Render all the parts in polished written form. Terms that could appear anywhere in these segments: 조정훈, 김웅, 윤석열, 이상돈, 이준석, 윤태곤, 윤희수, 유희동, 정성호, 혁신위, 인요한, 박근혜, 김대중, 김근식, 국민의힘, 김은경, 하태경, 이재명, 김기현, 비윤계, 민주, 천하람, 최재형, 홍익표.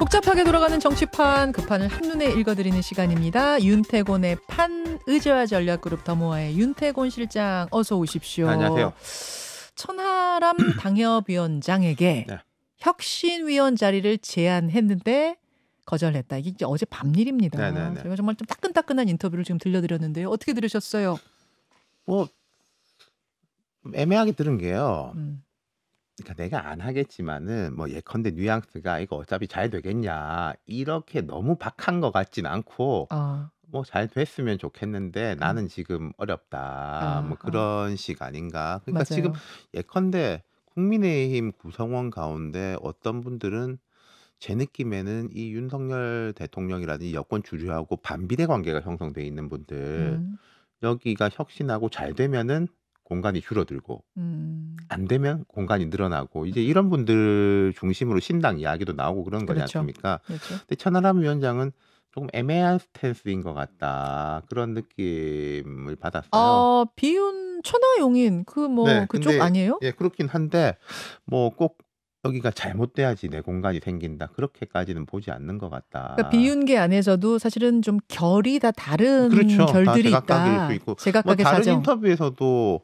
복잡하게 돌아가는 정치판, 그 판을 한눈에 읽어드리는 시간입니다. 윤태곤의 판, 의제와 전략그룹 더모아의 윤태곤 실장 어서 오십시오. 안녕하세요. 천하람 당협위원장에게 네. 혁신위원 자리를 제안했는데 거절했다. 이게 어제 밤 일입니다. 네네네. 제가 정말 좀 따끈따끈한 인터뷰를 지금 들려드렸는데요. 어떻게 들으셨어요? 뭐 애매하게 들은 게요. 그러니까 내가 안 하겠지만은 뭐 예컨대 뉘앙스가 이거 어차피 잘 되겠냐 이렇게 너무 박한 것 같진 않고 뭐 잘 됐으면 좋겠는데 나는 지금 어렵다 뭐 그런 식 아닌가. 그러니까 맞아요. 지금 예컨대 국민의힘 구성원 가운데 어떤 분들은 제 느낌에는 이 윤석열 대통령이라든지 여권 주류하고 반비례 관계가 형성돼 있는 분들 여기가 혁신하고 잘 되면은 공간이 줄어들고 안 되면 공간이 늘어나고 이제 이런 분들 중심으로 신당 이야기도 나오고 그런 거지 그렇죠. 않습니까? 그렇죠. 근데 천하람 위원장은 조금 애매한 스탠스인 것 같다 그런 느낌을 받았어요. 아 비윤 천하용인 그 뭐 네, 그쪽 근데, 아니에요? 예 그렇긴 한데 뭐 꼭 여기가 잘못돼야지 내 공간이 생긴다. 그렇게까지는 보지 않는 것 같다. 그러니까 비윤계 안에서도 사실은 좀 결이 다 다른 그렇죠. 결들이 다 제각각일 수 있고. 제각각의 뭐 다른 사정. 인터뷰에서도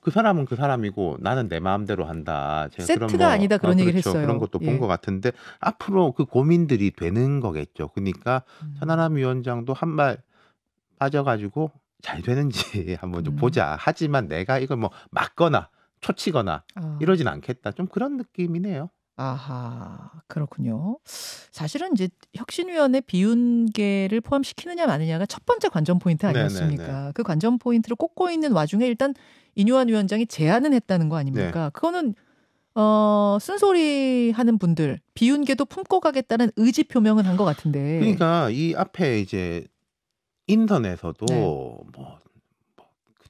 그 사람은 그 사람이고 나는 내 마음대로 한다. 제가 세트가 그런 뭐, 아니다 그런 얘기를 그렇죠. 했어요. 그런 것도 본 것 같은데 앞으로 그 고민들이 되는 거겠죠. 그러니까 천하람 위원장도 한 말 빠져가지고 잘 되는지 한번 좀 보자. 하지만 내가 이걸 뭐 막거나 초치거나 이러진 않겠다. 좀 그런 느낌이네요. 아하 그렇군요. 사실은 이제 혁신위원회 비윤계를 포함시키느냐 마느냐가 첫 번째 관전 포인트 아니었습니까? 네네네. 그 관전 포인트를 꼽고 있는 와중에 일단 인요한 위원장이 제안은 했다는 거 아닙니까? 네. 그거는 쓴소리 하는 분들 비윤계도 품고 가겠다는 의지 표명은 한 것 같은데. 그러니까 이 앞에 이제 인터넷에서도 네. 뭐.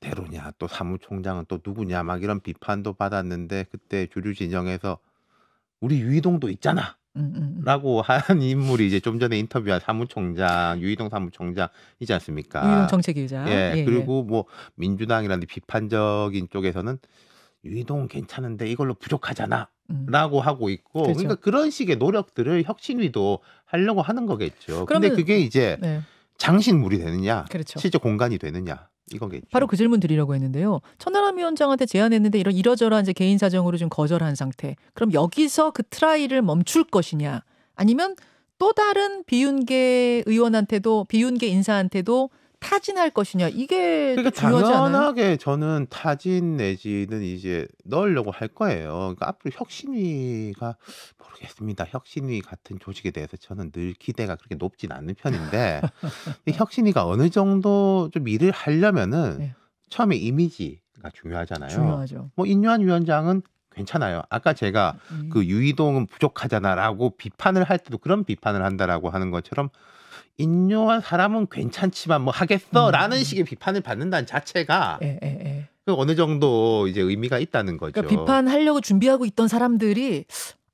대로냐 또 사무총장은 또 누구냐 막 이런 비판도 받았는데 그때 주류 진영에서 우리 유희동도 있잖아 라고 한 인물이 이제 좀 전에 인터뷰한 사무총장 유희동 사무총장이지 않습니까? 유희동 정책위원장 예, 그리고 뭐 민주당이라는 비판적인 쪽에서는 유희동은 괜찮은데 이걸로 부족하잖아 라고 하고 있고 그렇죠. 그러니까 그런 식의 노력들을 혁신위도 하려고 하는 거겠죠. 그런데 그게 이제 네. 장신물이 되느냐 그렇죠. 실제 공간이 되느냐 이거겠죠. 바로 그 질문 드리려고 했는데요. 천하람 위원장한테 제안했는데 이런 이러저러한 이제 개인 사정으로 좀 거절한 상태. 그럼 여기서 그 트라이를 멈출 것이냐 아니면 또 다른 비윤계 의원한테도 비윤계 인사한테도 타진할 것이냐 이게 그러니까 중요하지 않아요? 당연하게 저는 타진 내지는 이제 넣으려고 할 거예요. 그러니까 앞으로 혁신위가 모르겠습니다. 혁신위 같은 조직에 대해서 저는 늘 기대가 그렇게 높진 않는 편인데 혁신위가 어느 정도 좀 일을 하려면은 네. 처음에 이미지가 중요하잖아요. 중요하죠. 뭐 인요한 위원장은 괜찮아요. 아까 제가 그 유희동은 부족하잖아라고 비판을 할 때도 그런 비판을 한다라고 하는 것처럼. 인요한 사람은 괜찮지만 뭐 하겠어라는 식의 비판을 받는다는 자체가 그 어느 정도 이제 의미가 있다는 거죠. 그러니까 비판하려고 준비하고 있던 사람들이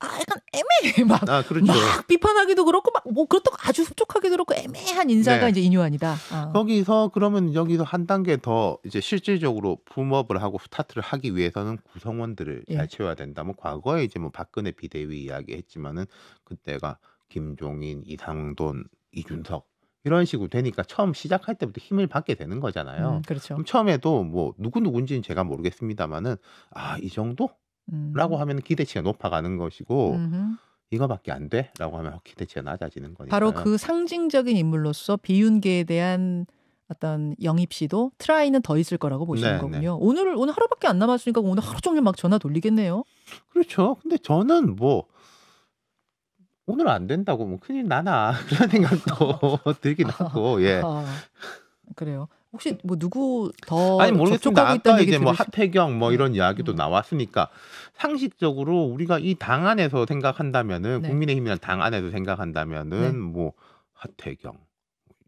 약간 애매해 그렇죠. 막 비판하기도 그렇고 막 뭐 그렇다고 아주 흡족하기도 그렇고 애매한 인사가 네. 이제 인요한이다. 거기서 그러면 여기서 한 단계 더 이제 실질적으로 붐업을 하고 스타트를 하기 위해서는 구성원들을 잘 채워야 된다. 뭐 과거에 이제 뭐 박근혜 비대위 이야기했지만은 그때가 김종인, 이상돈 이준석 이런 식으로 되니까 처음 시작할 때부터 힘을 받게 되는 거잖아요. 그렇죠. 그럼 처음에도 뭐 누구인지는 제가 모르겠습니다만은 이 정도? 라고 하면 기대치가 높아가는 것이고 이거밖에 안 돼? 라고 하면 기대치가 낮아지는 거니까. 바로 그 상징적인 인물로서 비윤계에 대한 어떤 영입 시도 트라이는 더 있을 거라고 보시는 네네. 거군요. 오늘 하루밖에 안 남았으니까 오늘 하루 종일 막 전화 돌리겠네요. 그렇죠. 근데 저는 뭐 오늘 안 된다고 뭐 큰일 나나 그런 생각도 들긴 하고 예. 그래요. 혹시 뭐 누구 더 아니 모르겠습니다. 아까 이제 뭐 하태경 뭐 이런 이야기도 나왔으니까 상식적으로 우리가 이 당 안에서 생각한다면은 네. 국민의힘이란 당 안에서 생각한다면은 네. 뭐 하태경,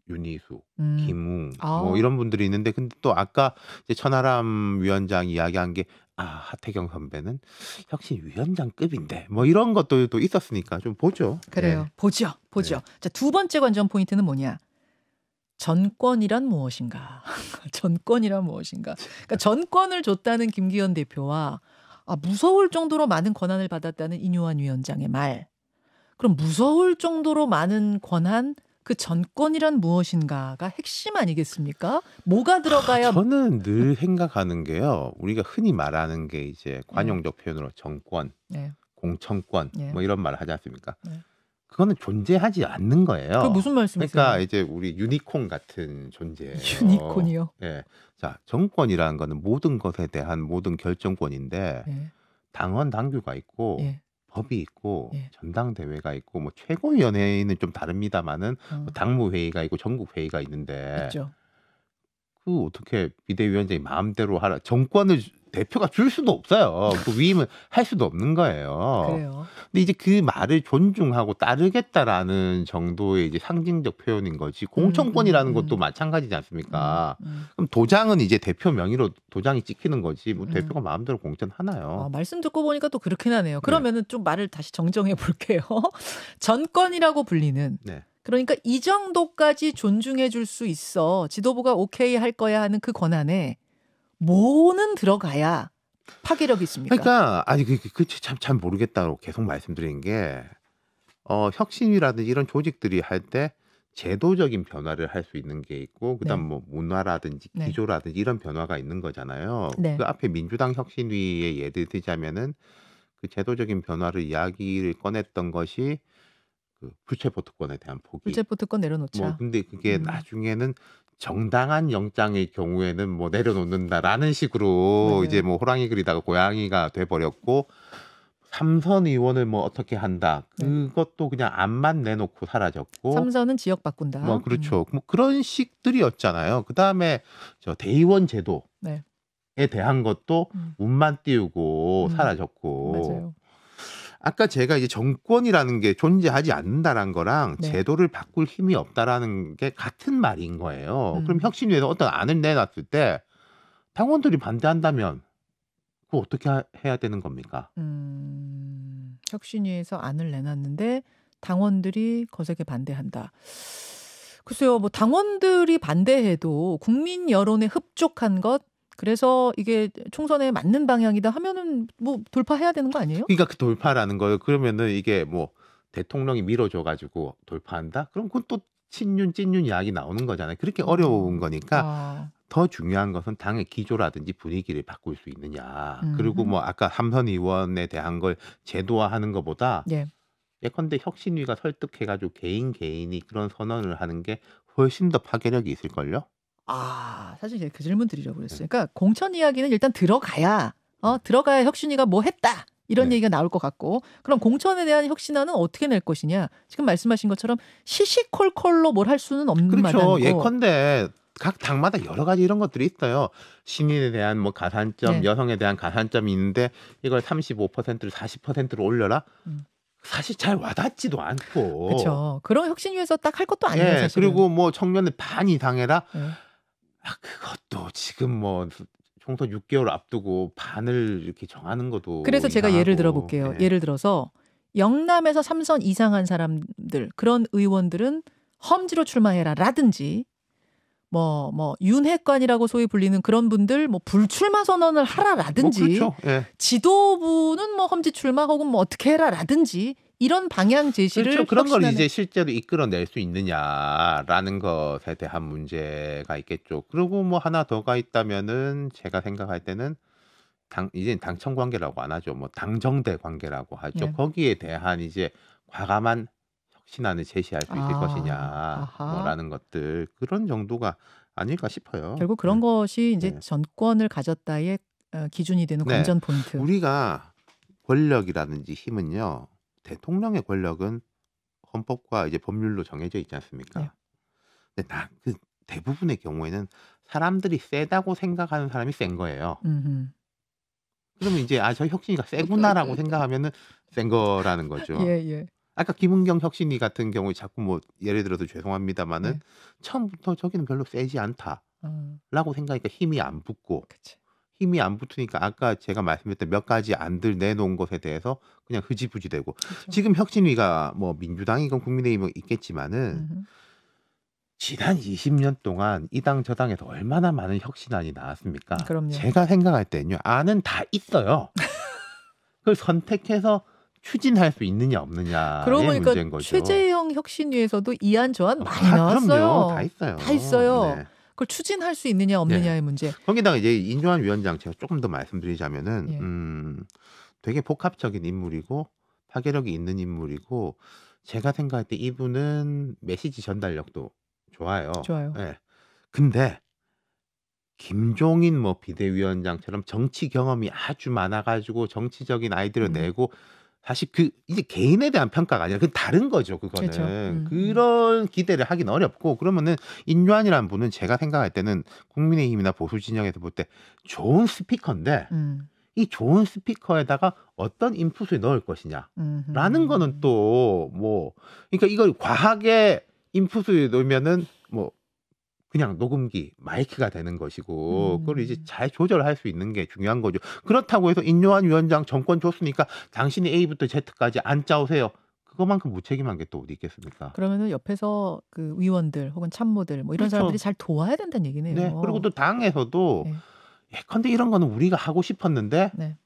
윤희수, 김웅 뭐 이런 분들이 있는데 근데 또 아까 이제 천하람 위원장 이야기한 게 하태경 선배는 혁신위원장급인데 뭐 이런 것도 또 있었으니까 좀 보죠. 그래요. 네. 보죠. 네. 자, 두 번째 관전 포인트는 뭐냐? 전권이란 무엇인가? 그러니까 전권을 줬다는 김기현 대표와 무서울 정도로 많은 권한을 받았다는 인요한 위원장의 말. 그럼 무서울 정도로 많은 권한, 그 전권이란 무엇인가가 핵심 아니겠습니까? 뭐가 들어가야? 저는 늘 생각하는 게요. 우리가 흔히 말하는 게 이제 관용적 표현으로 정권, 공천권 뭐 이런 말을 하지 않습니까? 그거는 존재하지 않는 거예요. 그게 무슨 말씀이세요? 그러니까 이제 우리 유니콘 같은 존재예요. 유니콘이요? 네. 자, 정권이라는 거는 모든 것에 대한 모든 결정권인데 당원 당규가 있고 법이 있고 전당대회가 있고 뭐 최고위원회는 좀 다릅니다만은 뭐 당무회의가 있고 전국회의가 있는데 있죠. 그 어떻게 비대위원장이 마음대로 하라, 정권을 대표가 줄 수도 없어요. 그 위임을 할 수도 없는 거예요. 그래요. 근데 이제 그 말을 존중하고 따르겠다라는 정도의 이제 상징적 표현인 거지. 공천권이라는 것도 마찬가지지 않습니까? 그럼 도장은 이제 대표 명의로 도장이 찍히는 거지. 뭐 대표가 마음대로 공천 하나요? 아, 말씀 듣고 보니까 또 그렇긴 하네요. 그러면은 좀 말을 다시 정정해 볼게요. 전권이라고 불리는. 네. 그러니까 이 정도까지 존중해 줄 수 있어. 지도부가 오케이 할 거야 하는 그 권한에 뭐는 들어가야 파괴력이 있습니까? 그러니까 아니 그 참 모르겠다고 계속 말씀드린 게 혁신이라든지 이런 조직들이 할 때 제도적인 변화를 할 수 있는 게 있고 그다음 뭐 문화라든지 기조라든지 이런 변화가 있는 거잖아요. 그 앞에 민주당 혁신위에 예를 들자면은 그 제도적인 변화를 이야기를 꺼냈던 것이 그 불체포특권에 대한 포기. 불체포특권 내려놓자. 뭐 근데 그게 나중에는 정당한 영장의 경우에는 뭐 내려놓는다라는 식으로 이제 뭐 호랑이 그리다가 고양이가 돼버렸고 삼선 의원을 뭐 어떻게 한다. 그것도 그냥 안만 내놓고 사라졌고. 삼선은 지역 바꾼다. 뭐 그렇죠. 뭐 그런 식들이었잖아요. 그 다음에 저 대의원 제도에 대한 것도 운만 띄우고 사라졌고. 맞아요. 아까 제가 이제 정권이라는 게 존재하지 않는다라는 거랑 제도를 바꿀 힘이 없다라는 게 같은 말인 거예요. 그럼 혁신위에서 어떤 안을 내놨을 때 당원들이 반대한다면 그거 어떻게 해야 되는 겁니까? 혁신위에서 안을 내놨는데 당원들이 거세게 반대한다. 글쎄요, 뭐 당원들이 반대해도 국민 여론에 흡족한 것, 그래서 이게 총선에 맞는 방향이다 하면은 뭐 돌파해야 되는 거 아니에요? 그러니까 그 돌파라는 거예요. 그러면은 이게 뭐 대통령이 밀어줘가지고 돌파한다? 그럼 그건 또 친윤 이야기 나오는 거잖아요. 그렇게 어려운 거니까 더 중요한 것은 당의 기조라든지 분위기를 바꿀 수 있느냐. 그리고 뭐 아까 삼선 의원에 대한 걸 제도화하는 것보다 예컨대 혁신위가 설득해가지고 개인이 그런 선언을 하는 게 훨씬 더 파괴력이 있을걸요? 아, 사실 제가 그 질문 드리려고 그랬어요. 그러니까 공천 이야기는 일단 들어가야 혁신위가 뭐 했다 이런 얘기가 나올 것 같고, 그럼 공천에 대한 혁신안은 어떻게 낼 것이냐, 지금 말씀하신 것처럼 시시콜콜로 뭘 할 수는 없는 말이고. 그렇죠. 예컨대 각 당마다 여러 가지 이런 것들이 있어요. 신인에 대한 뭐 가산점, 여성에 대한 가산점이 있는데 이걸 35%를 40%로 올려라. 사실 잘 와닿지도 않고. 그렇죠. 그런 혁신위에서 딱 할 것도 아니에요. 사실은. 그리고 뭐 청년의 반 이상해라. 아, 그것도 지금 뭐 총선 6개월 앞두고 반을 이렇게 정하는 것도. 그래서 이상하고. 제가 예를 들어볼게요. 예를 들어서 영남에서 3선 이상한 사람들, 그런 의원들은 험지로 출마해라 라든지, 뭐 윤핵관이라고 소위 불리는 그런 분들 뭐 불출마 선언을 하라라든지, 뭐 그렇죠. 지도부는 뭐 험지 출마 혹은 뭐 어떻게 해라라든지 이런 방향 제시를. 그렇죠. 그런 걸 이제 실제로 이끌어낼 수 있느냐라는 것에 대한 문제가 있겠죠. 그리고 뭐 하나 더가 있다면은 제가 생각할 때는 이제 당청 관계라고 안 하죠. 뭐 당정대 관계라고 하죠. 거기에 대한 이제 과감한 신안을 제시할 수 있을 것이냐라는 것들, 그런 정도가 아닐까 싶어요. 결국 그런 것이 이제 전권을 가졌다의 기준이 되는 관전 포인트. 우리가 권력이라든지 힘은요, 대통령의 권력은 헌법과 이제 법률로 정해져 있지 않습니까? 근데 그 대부분의 경우에는 사람들이 세다고 생각하는 사람이 센 거예요. 그러면 이제 저 혁신이가 세구나라고 생각하면은 센 거라는 거죠. 예. 아까 김은경 혁신위 같은 경우에 자꾸 뭐 예를 들어서 죄송합니다만은 처음부터 저기는 별로 세지 않다라고 생각하니까 힘이 안 붙고. 그치. 힘이 안 붙으니까 아까 제가 말씀드렸던 몇 가지 안들 내놓은 것에 대해서 그냥 흐지부지 되고. 그쵸. 지금 혁신위가 뭐 민주당이건 국민의힘은 있겠지만은 지난 20년 동안 이 당 저 당에서 얼마나 많은 혁신안이 나왔습니까? 그럼요. 제가 생각할 때는요, 안은 다 있어요. 그걸 선택해서 추진할 수 있느냐 없느냐의 문제인 거죠. 그러니까 최재형 혁신위에서도 이안 저안 많이 나왔어요. 그럼요. 다 있어요. 다 있어요. 네. 그걸 추진할 수 있느냐 없느냐의 네. 문제. 거기다가 이제 인요한 위원장 제가 조금 더 말씀드리자면은 예. 되게 복합적인 인물이고 파괴력이 있는 인물이고 제가 생각할 때 이분은 메시지 전달력도 좋아요. 좋아요. 예. 근데 김종인 뭐 비대위원장처럼 정치 경험이 아주 많아가지고 정치적인 아이디어를 내고 사실 그 이제 개인에 대한 평가가 아니라 그 다른 거죠. 그거는 그렇죠. 그런 기대를 하긴 어렵고 그러면은 인요한이라는 분은 제가 생각할 때는 국민의힘이나 보수 진영에서 볼 때 좋은 스피커인데 이 좋은 스피커에다가 어떤 인풋을 넣을 것이냐라는 거는 또 뭐 그러니까 이걸 과하게 인풋을 넣으면은 뭐 그냥 녹음기, 마이크가 되는 것이고 그걸 이제 잘 조절할 수 있는 게 중요한 거죠. 그렇다고 해서 인요한 위원장 정권 줬으니까 당신이 A부터 Z까지 안 짜오세요. 그것만큼 무책임한 게 또 어디 있겠습니까? 그러면은 옆에서 그 위원들 혹은 참모들 뭐 이런 그렇죠. 사람들이 잘 도와야 된다는 얘기네요. 네, 그리고 또 당에서도 네. 예컨대 이런 거는 우리가 하고 싶었는데 네.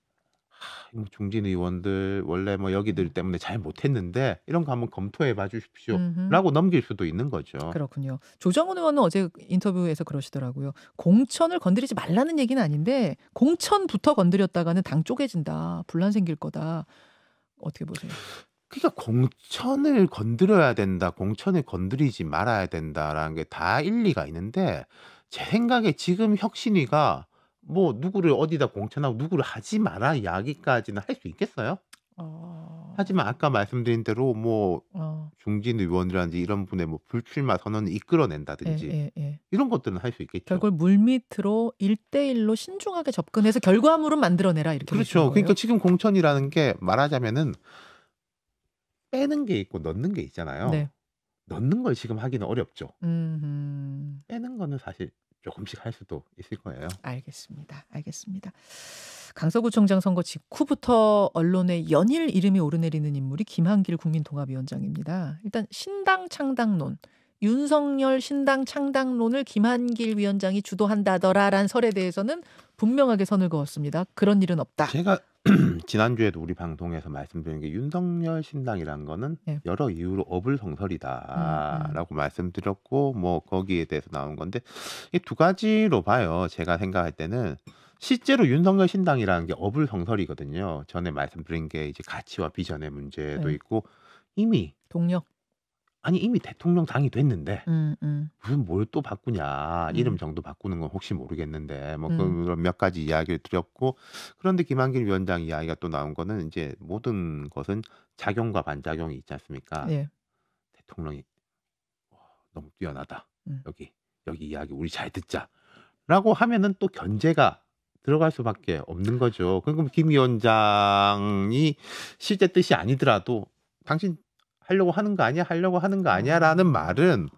중진 의원들 원래 뭐 여기들 때문에 잘 못했는데 이런 거 한번 검토해 봐 주십시오라고 넘길 수도 있는 거죠. 그렇군요. 조정훈 의원은 어제 인터뷰에서 그러시더라고요. 공천을 건드리지 말라는 얘기는 아닌데 공천부터 건드렸다가는 당 쪼개진다. 분란 생길 거다. 어떻게 보세요? 그러니까 공천을 건드려야 된다. 공천을 건드리지 말아야 된다라는 게 다 일리가 있는데 제 생각에 지금 혁신위가 뭐 누구를 어디다 공천하고 누구를 하지 마라 이야기까지는 할 수 있겠어요? 하지만 아까 말씀드린 대로 뭐 중진 의원이라든지 이런 분의 뭐 불출마 선언을 이끌어낸다든지 이런 것들은 할 수 있겠죠. 결국 물밑으로 1대1로 신중하게 접근해서 결과물은 만들어내라 이렇게. 그렇죠. 그러니까 지금 공천이라는 게 말하자면은 빼는 게 있고 넣는 게 있잖아요. 네. 넣는 걸 지금 하기는 어렵죠. 빼는 거는 사실 조금씩 할 수도 있을 거예요. 알겠습니다. 알겠습니다. 강서구청장 선거 직후부터 언론에 연일 이름이 오르내리는 인물이 김한길 국민통합위원장입니다. 일단 신당 창당론, 윤석열 신당 창당론을 김한길 위원장이 주도한다더라란 설에 대해서는 분명하게 선을 그었습니다. 그런 일은 없다. 제가 지난주에도 우리 방송에서 말씀드린 게 윤석열 신당이란 거는 네. 여러 이유로 어불성설이다라고 말씀드렸고 뭐 거기에 대해서 나온 건데 이 두 가지로 봐요. 제가 생각할 때는 실제로 윤석열 신당이라는 게 어불성설이거든요. 전에 말씀드린 게 이제 가치와 비전의 문제도 네. 있고 이미 동력 아니 이미 대통령 당이 됐는데 무슨 뭘 또 바꾸냐 이름 정도 바꾸는 건 혹시 모르겠는데 뭐 그런 몇 가지 이야기를 드렸고 그런데 김한길 위원장 이야기가 또 나온 거는 이제 모든 것은 작용과 반작용이 있지 않습니까? 예. 대통령이 와, 너무 뛰어나다 여기 이야기 우리 잘 듣자라고 하면은 또 견제가 들어갈 수밖에 없는 거죠. 그럼 김 위원장이 실제 뜻이 아니더라도 당신 하려고 하는 거 아니야라는 말은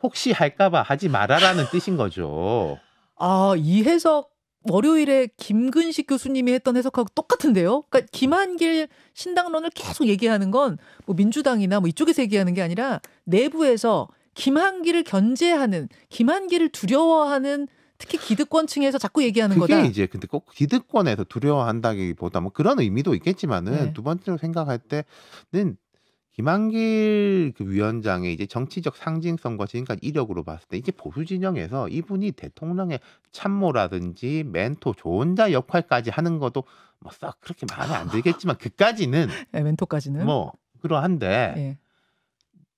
혹시 할까봐 하지 말아라는 뜻인 거죠. 아, 이 해석 월요일에 김근식 교수님이 했던 해석하고 똑같은데요. 그러니까 김한길 신당론을 계속 얘기하는 건 뭐 민주당이나 뭐 이쪽에서 얘기하는 게 아니라 내부에서 김한길을 견제하는, 김한길을 두려워하는 특히 기득권층에서 자꾸 얘기하는 거다. 그게 이제 근데 꼭 기득권에서 두려워한다기보다 뭐 그런 의미도 있겠지만은 네. 두 번째로 생각할 때는. 김한길 그 위원장의 이제 정치적 상징성과 지금까지 이력으로 봤을 때 이제 보수 진영에서 이분이 대통령의 참모라든지 멘토 조언자 역할까지 하는 것도 뭐 썩 그렇게 마음에 안 들겠지만 그까지는 네, 멘토까지는 뭐 그러한데 네.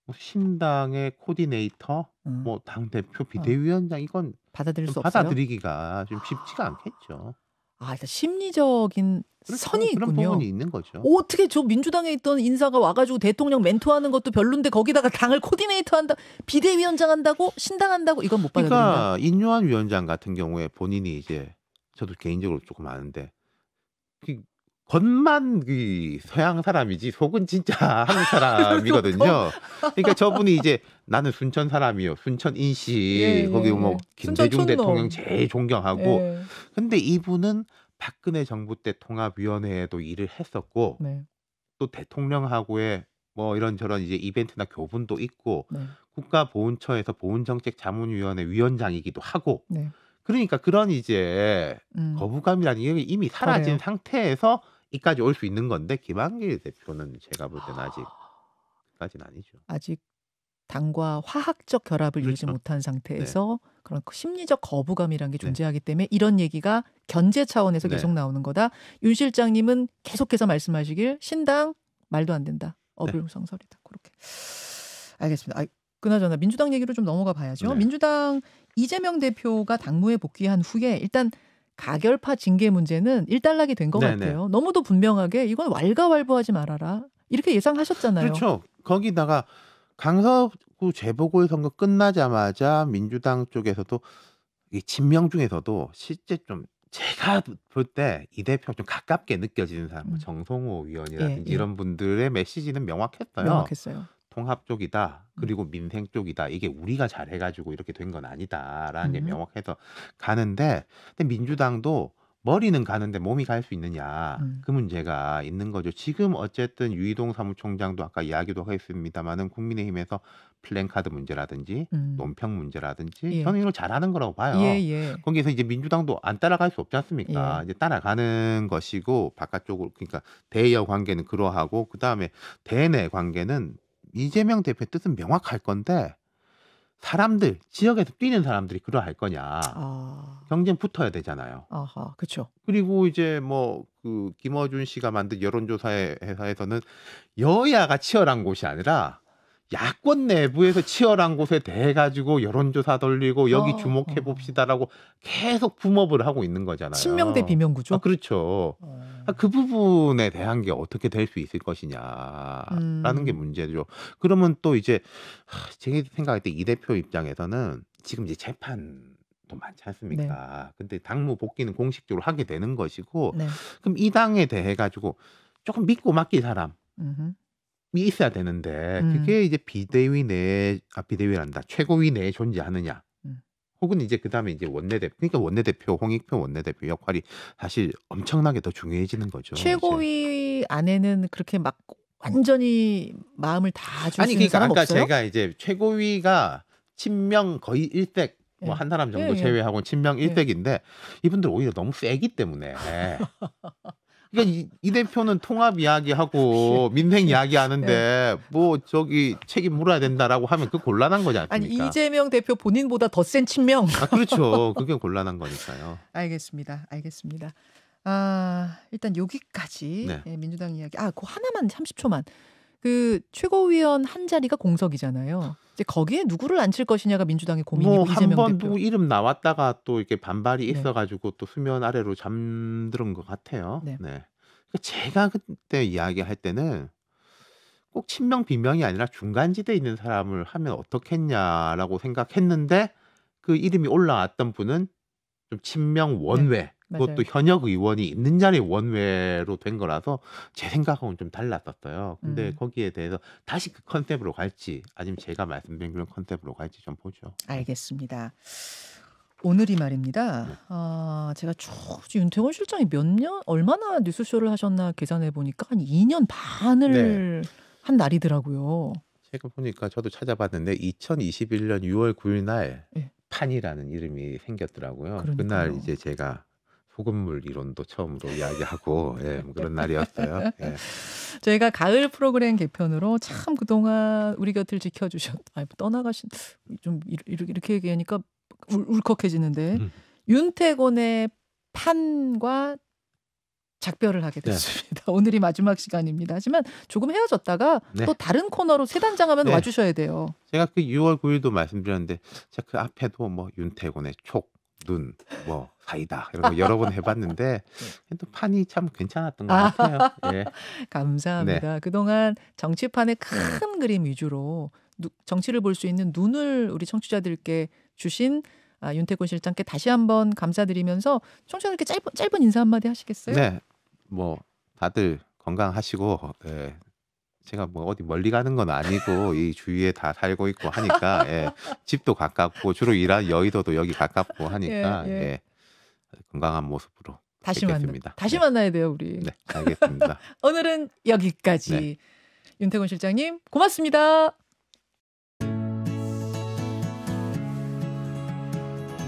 뭐 신당의 코디네이터, 뭐 당 대표, 비대위원장 이건 받아들일 수 없어요? 받아들이기가 좀 쉽지가 않겠죠. 아, 일단 심리적인 선이 있군요. 그런 부분이 있는 거죠. 어떻게 저 민주당에 있던 인사가 와가지고 대통령 멘토하는 것도 별론데 거기다가 당을 코디네이터한다, 비대위원장 한다고, 신당한다고 이건 못 받아들인다. 그러니까 인요한 위원장 같은 경우에 본인이 이제 저도 개인적으로 조금 아는데 그 겉만 그 서양 사람이지 속은 진짜 한국 사람이거든요. 그러니까 저분이 이제 나는 순천 사람이요. 순천 인씨. 예, 예, 거기 뭐 김대중 대통령 제일 존경하고. 예. 근데 이분은 박근혜 정부 때 통합위원회에도 일을 했었고 네. 또 대통령하고의 뭐 이런저런 이제 이벤트나 교분도 있고 네. 국가보훈처에서 보훈정책 자문위원회 위원장이기도 하고 네. 그러니까 그런 이제 거부감이라는 게 이미 사라진 상태에서 이까지 올 수 있는 건데 김한길 대표는 제가 볼 때는 아직까지는 아니죠. 아직 당과 화학적 결합을 그렇죠. 이루지 못한 상태에서 네. 그런 심리적 거부감이라는 게 존재하기 네. 때문에 이런 얘기가 견제 차원에서 네. 계속 나오는 거다. 윤 실장님은 계속해서 말씀하시길 신당 말도 안 된다. 어불성설이다. 네. 그렇게. 알겠습니다. 그나저나 민주당 얘기로 좀 넘어가 봐야죠. 네. 민주당 이재명 대표가 당무에 복귀한 후에 일단 가결파 징계 문제는 일단락이 된 것 같아요. 너무도 분명하게 이건 왈가왈부하지 말아라. 이렇게 예상하셨잖아요. 그렇죠. 거기다가 강서구 재보궐선거 끝나자마자 민주당 쪽에서도 이 진명 중에서도 실제 좀 제가 볼 때 이 대표 좀 가깝게 느껴지는 사람, 정성호 위원이라든지 예, 예. 이런 분들의 메시지는 명확했어요. 명확했어요. 통합 쪽이다. 그리고 민생 쪽이다. 이게 우리가 잘해가지고 이렇게 된 건 아니다라는 게 명확해서 가는데, 근데 민주당도 머리는 가는데 몸이 갈 수 있느냐 그 문제가 있는 거죠. 지금 어쨌든 유희동 사무총장도 아까 이야기도 했습니다만은 국민의힘에서 플랜카드 문제라든지 논평 문제라든지 예. 저는 이걸 잘하는 거라고 봐요. 예, 예. 거기에서 이제 민주당도 안 따라갈 수 없지 않습니까? 예. 이제 따라가는 것이고 바깥쪽으로 그러니까 대여 관계는 그러하고 그 다음에 대내 관계는 이재명 대표의 뜻은 명확할 건데. 사람들, 지역에서 뛰는 사람들이 그러할 거냐. 경쟁 붙어야 되잖아요. 아하, 그렇죠. 그리고 이제 뭐 그 김어준 씨가 만든 여론조사 회사에서는 여야가 치열한 곳이 아니라 야권 내부에서 치열한 곳에 대해가지고 여론조사 돌리고 여기 주목해 봅시다라고 계속 붐업을 하고 있는 거잖아요. 친명 대 비명 구조? 그렇죠. 그 부분에 대한 게 어떻게 될 수 있을 것이냐라는 게 문제죠. 그러면 또 이제 제 생각할 때 이 대표 입장에서는 지금 이제 재판도 많지 않습니까? 네. 근데 당무 복귀는 공식적으로 하게 되는 것이고 네. 그럼 이 당에 대해가지고 조금 믿고 맡길 사람 있어야 되는데 그게 이제 비대위 내에 비대위란다 최고위 내에 존재하느냐 혹은 이제 그다음에 이제 원내대표 그러니까 원내대표 홍익표 원내대표 역할이 사실 엄청나게 더 중요해지는 거죠. 최고위 이제. 안에는 그렇게 막 완전히 마음을 다 줄 수 있는 사람 없어요? 아니 그러니까 아까 제가 이제 최고위가 친명 거의 일색 뭐 한 사람 정도 제외하고 친명 일색인데 이분들 오히려 너무 세기 때문에 그러니까 이 대표는 통합 이야기하고 민생 이야기하는데 뭐 저기 책임 물어야 된다라고 하면 그 곤란한 거지 않습니까? 아니 이재명 대표 본인보다 더 센 친명. 그렇죠. 그게 곤란한 거니까요. 알겠습니다. 알겠습니다. 일단 여기까지 네. 민주당 이야기. 그 하나만 30초만. 그 최고위원 한 자리가 공석이잖아요. 이제 거기에 누구를 앉힐 것이냐가 민주당의 고민이고 뭐 이재명 대표. 한 번 이름 나왔다가 또 이렇게 반발이 있어가지고 또 수면 아래로 잠드는 것 같아요. 네. 네. 제가 그때 이야기할 때는 꼭 친명 비명이 아니라 중간지대에 있는 사람을 하면 어떻겠냐라고 생각했는데 그 이름이 올라왔던 분은 좀 친명 원외. 네. 그것도 맞아요. 현역 의원이 있는 자리 원외로 된 거라서 제 생각하고는 좀 달랐었어요. 근데 거기에 대해서 다시 그 컨셉으로 갈지 아니면 제가 말씀드린 그런 컨셉으로 갈지 좀 보죠. 알겠습니다. 오늘이 말입니다. 네. 제가 쭉 윤태곤 실장이 몇 년 얼마나 뉴스쇼를 하셨나 계산해 보니까 한 2년 반을 한 날이더라고요. 제가 보니까 저도 찾아봤는데 2021년 6월 9일 날 판이라는 이름이 생겼더라고요. 그러니까요. 그날 이제 제가 소금물 이론도 처음으로 이야기하고 그런 날이었어요. 저희가 가을 프로그램 개편으로 참 그동안 우리 곁을 지켜주셨다. 떠나가신 좀 이렇게 얘기하니까 울컥해지는데 윤태곤의 판과 작별을 하게 됐습니다. 오늘이 마지막 시간입니다. 하지만 조금 헤어졌다가 또 다른 코너로 새 단장하면 와주셔야 돼요. 제가 그 6월 9일도 말씀드렸는데 제가 그 앞에도 뭐 윤태곤의 촉. 눈, 뭐 사이다 이런 거 여러 번 해봤는데 또 판이 참 괜찮았던 것 같아요. 감사합니다. 그동안 정치판의 큰 그림 위주로 정치를 볼 수 있는 눈을 우리 청취자들께 주신 윤태곤 실장께 다시 한번 감사드리면서 청취자들께 짧은 인사 한마디 하시겠어요? 네, 뭐 다들 건강하시고 제가 뭐 어디 멀리 가는 건 아니고 이 주위에 다 살고 있고 하니까 집도 가깝고 주로 일하는 여의도도 여기 가깝고 하니까 건강한 모습으로 뵙겠습니다. 다시 만나야 돼요 우리. 네, 알겠습니다. 오늘은 여기까지. 윤태곤 실장님 고맙습니다.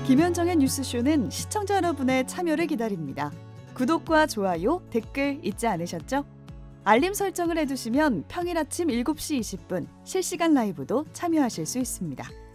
김현정의 뉴스쇼는 시청자 여러분의 참여를 기다립니다. 구독과 좋아요, 댓글 잊지 않으셨죠? 알림 설정을 해두시면 평일 아침 7시 20분 실시간 라이브도 참여하실 수 있습니다.